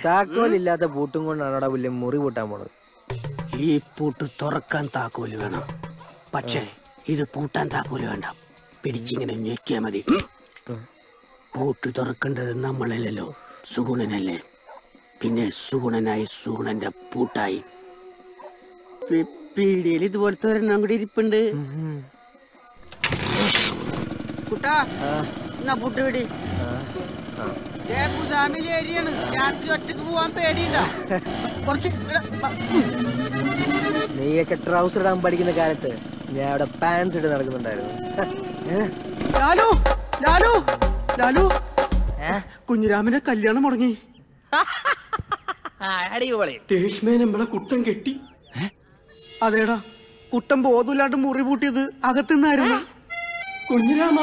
बूटा मुरी पूटा ई पूट ताकोल वे पक्षे इत पूटा ताकोल वेड़िंग निका मूट नामलो सुगुणन सुगुणन सुगुण पूटाई पीड़े पूट नीये ट्रौसर पढ़ या पांस कुराम कल्याण मुड़ी कुटन कटी अदेड़ा कुटन बोधला मुरी पूटियद अगत कुराम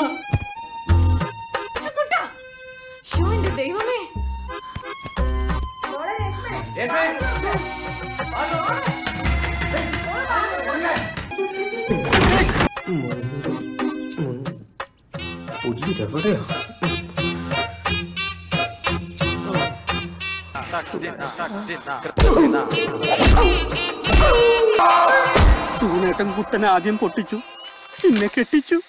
सूनेटन कुट्टन आद्यम पोट्टिच्चु पिन्ने केट्टिच्चु।